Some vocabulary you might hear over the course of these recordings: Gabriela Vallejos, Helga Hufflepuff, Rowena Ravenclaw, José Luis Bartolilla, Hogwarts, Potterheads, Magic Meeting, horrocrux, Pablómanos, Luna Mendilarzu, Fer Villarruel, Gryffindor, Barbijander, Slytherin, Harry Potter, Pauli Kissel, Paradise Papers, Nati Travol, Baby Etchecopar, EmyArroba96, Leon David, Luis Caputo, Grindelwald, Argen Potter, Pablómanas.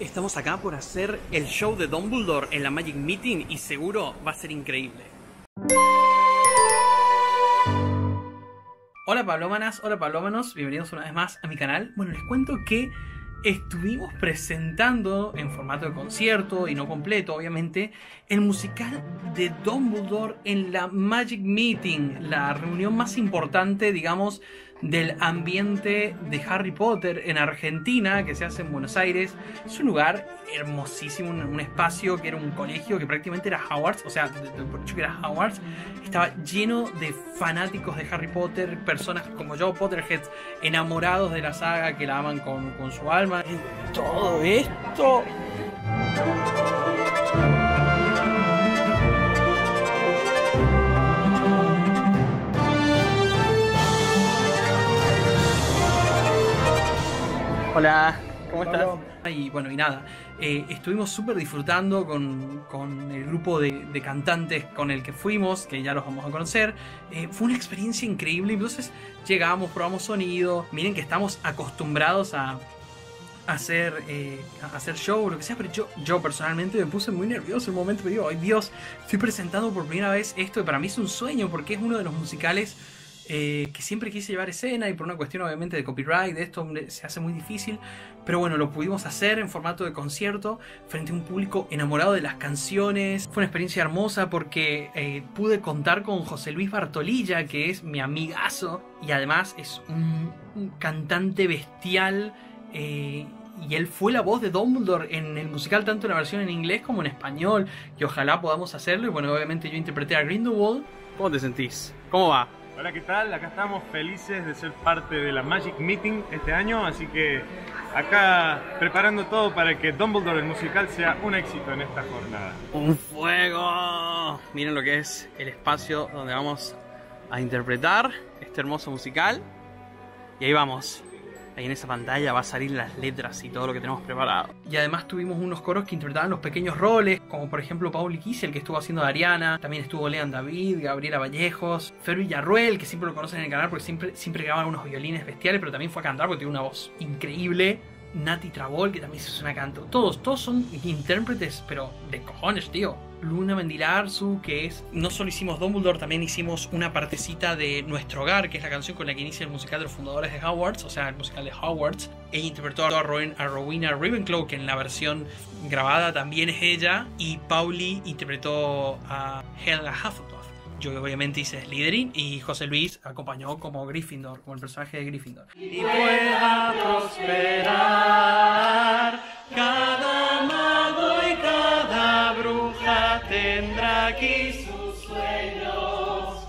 Estamos acá por hacer el show de Dumbledore en la Magic Meeting y seguro va a ser increíble. Hola Pablómanas, hola Pablómanos, bienvenidos una vez más a mi canal. Bueno, les cuento que estuvimos presentando en formato de concierto y no completo, obviamente, el musical de Dumbledore en la Magic Meeting, la reunión más importante, digamos, del ambiente de Harry Potter en Argentina, que se hace en Buenos Aires. Es un lugar hermosísimo, un espacio que era un colegio que prácticamente era Hogwarts, o sea, por que era Hogwarts, estaba lleno de fanáticos de Harry Potter, personas como yo, Potterheads, enamorados de la saga, que la aman con su alma. En todo esto... Hola, ¿cómo estás? Y bueno, y nada, estuvimos súper disfrutando con el grupo de cantantes con el que fuimos, que ya los vamos a conocer. Fue una experiencia increíble, entonces llegamos, probamos sonido. Miren que estamos acostumbrados a hacer show, lo que sea, pero yo personalmente me puse muy nervioso en un momento. Me digo, ay Dios, estoy presentando por primera vez esto, y para mí es un sueño, porque es uno de los musicales que siempre quise llevar escena, y por una cuestión obviamente de copyright, de esto se hace muy difícil, pero bueno, lo pudimos hacer en formato de concierto frente a un público enamorado de las canciones. Fue una experiencia hermosa porque pude contar con José Luis Bartolilla, que es mi amigazo y además es un cantante bestial, y él fue la voz de Dumbledore en el musical, tanto en la versión en inglés como en español, y ojalá podamos hacerlo. Y bueno, obviamente yo interpreté a Grindelwald. ¿Cómo te sentís? ¿Cómo va? Hola, ¿qué tal? Acá estamos felices de ser parte de la Magic Meeting este año, así que acá preparando todo para que Dumbledore el musical sea un éxito en esta jornada. ¡Un fuego! Miren lo que es el espacio donde vamos a interpretar este hermoso musical. Y ahí vamos. Ahí en esa pantalla va a salir las letras y todo lo que tenemos preparado. Y además tuvimos unos coros que interpretaban los pequeños roles, como por ejemplo Pauli Kissel, que estuvo haciendo de Ariana. También estuvo Leon David, Gabriela Vallejos, Fer Villarruel, que siempre lo conocen en el canal porque siempre graban unos violines bestiales, pero también fue a cantar porque tiene una voz increíble. Nati Travol, que también se suena canto. Todos son intérpretes, pero de cojones, tío. Luna Mendilarzu, que es... No solo hicimos Dumbledore, también hicimos una partecita de Nuestro Hogar, que es la canción con la que inicia el musical de los fundadores de Hogwarts, o sea, el musical de Hogwarts. E interpretó a Rowena Ravenclaw, que en la versión grabada también es ella. Y Pauli interpretó a Helga Hufflepuff. Yo obviamente hice Slytherin y José Luis acompañó como Gryffindor, como el personaje de Gryffindor. Y pueda prosperar cada mago y cada bruja tendrá aquí sus sueños,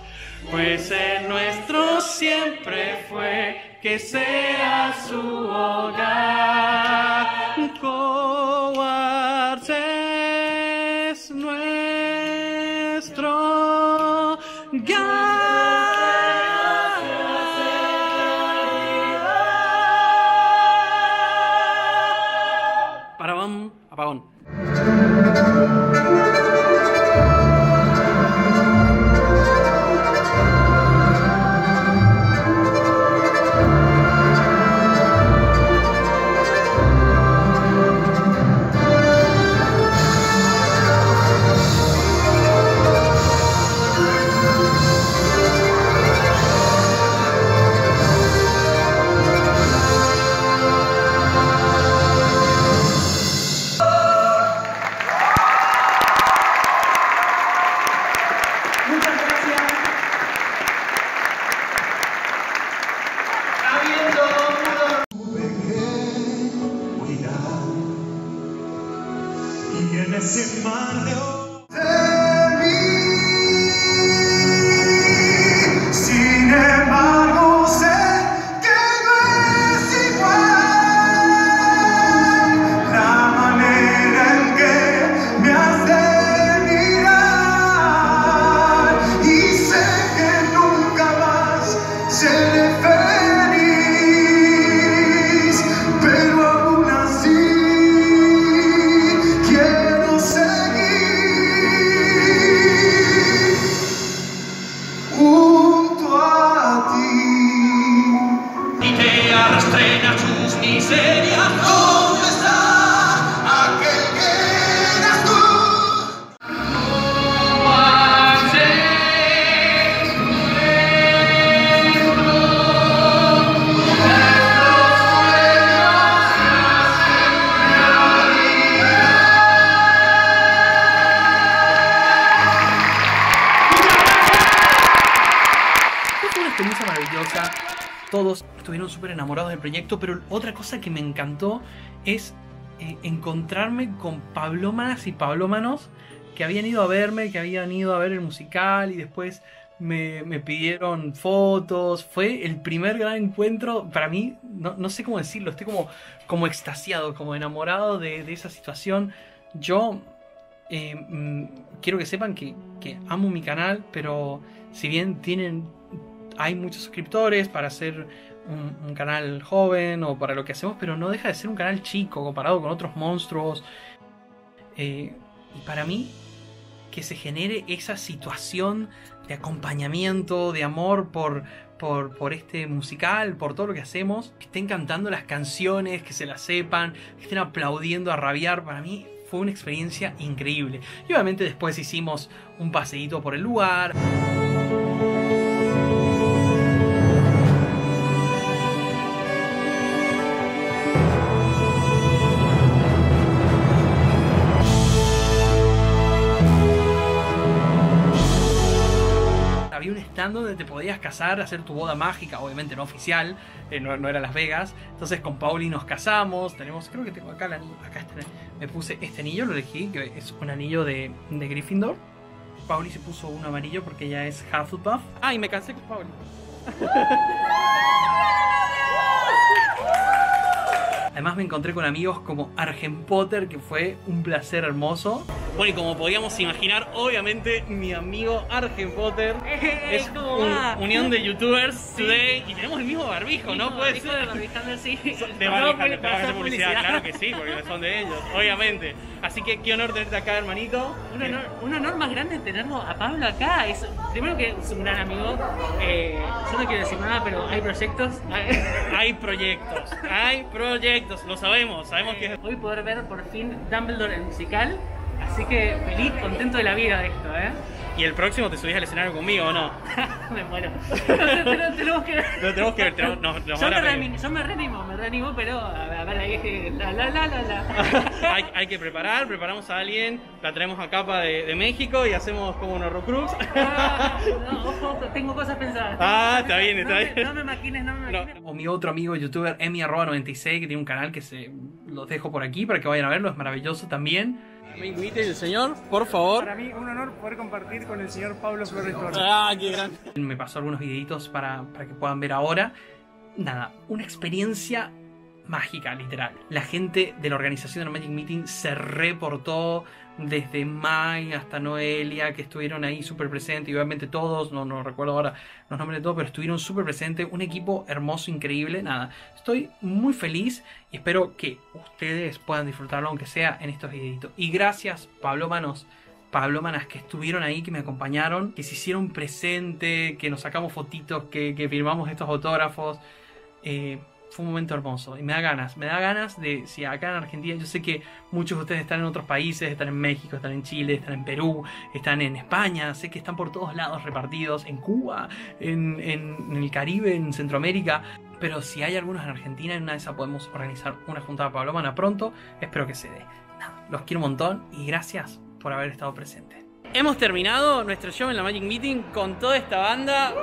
pues el nuestro siempre fue que sea su hogar. Hogwarts es nuestro. Parabón, apagón. Pero aún así quiero seguir. todos estuvieron súper enamorados del proyecto, pero otra cosa que me encantó es encontrarme con pablómanas y pablómanos que habían ido a verme, que habían ido a ver el musical y después me pidieron fotos. Fue el primer gran encuentro para mí, no sé cómo decirlo, estoy como extasiado, como enamorado de esa situación. Yo quiero que sepan que amo mi canal, pero si bien hay muchos suscriptores para hacer un canal joven o para lo que hacemos, pero no deja de ser un canal chico comparado con otros monstruos. Y para mí, que se genere esa situación de acompañamiento, de amor por este musical, por todo lo que hacemos, que estén cantando las canciones, que se las sepan, que estén aplaudiendo a rabiar, para mí fue una experiencia increíble. Y obviamente después hicimos un paseíto por el lugar. Donde te podías casar, hacer tu boda mágica, obviamente no oficial, no era Las Vegas. Entonces con Pauli nos casamos, tenemos, creo que tengo acá el anillo, acá está, me puse este anillo, lo elegí, que es un anillo de Gryffindor. Pauli se puso un amarillo porque ella es Hufflepuff. Ah, y me casé con Pauli. Además me encontré con amigos como Argen Potter, que fue un placer hermoso. Bueno, y como podíamos imaginar, obviamente mi amigo Argen Potter es unión de youtubers, sí. Today, y tenemos el mismo barbijo, el mismo, ¿no? Puede ser. De Barbijander, sí. De Barbijander, para hacer publicidad, claro que sí, porque son de ellos, obviamente. Así que qué honor tenerte acá, hermanito. Un honor más grande tenerlo a Pablo acá. Es, primero que es un gran amigo. Yo no quiero decir nada, pero hay proyectos. Hay proyectos, lo sabemos que... Voy a poder ver por fin Dumbledore el musical. Así que feliz, contento de la vida de esto, ¿eh? ¿Y el próximo te subís al escenario conmigo o no? Me muero. Lo tenemos que ver. Lo tenemos que ver. Yo me reanimo, pero a ver, ahí es que... Hay que preparar, preparamos a alguien, la traemos a Capa de México y hacemos como un horrocrux. Ojo, tengo cosas pensadas. Está bien. No me maquines. O mi otro amigo youtuber, EmyArroba96, que tiene un canal que los dejo por aquí para que vayan a verlo, es maravilloso también. Me invite el señor, por favor. Para mí un honor poder compartir con el señor Pablo Flores Torres. Ah, qué grande. Me pasó algunos videitos para que puedan ver ahora. Nada, una experiencia mágica, literal. La gente de la organización del Magic Meeting se reportó desde Mai hasta Noelia, que estuvieron ahí súper presentes. Y obviamente todos, no recuerdo ahora los nombres de todos, pero estuvieron súper presentes. Un equipo hermoso, increíble. Nada, estoy muy feliz y espero que ustedes puedan disfrutarlo, aunque sea en estos videitos. Y gracias, Pablómanas que estuvieron ahí, que me acompañaron, que se hicieron presente, que nos sacamos fotitos, que firmamos estos autógrafos. Fue un momento hermoso y me da ganas de, si acá en Argentina, yo sé que muchos de ustedes están en otros países, están en México, están en Chile, están en Perú, están en España, sé que están por todos lados repartidos, en Cuba, en el Caribe, en Centroamérica, pero si hay algunos en Argentina, en una de esas podemos organizar una juntada pablómana pronto, espero que se dé. Nada, los quiero un montón y gracias por haber estado presente. Hemos terminado nuestro show en la Magic Meeting con toda esta banda.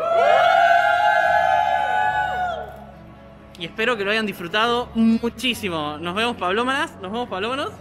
Y espero que lo hayan disfrutado muchísimo. Nos vemos, pablómanos.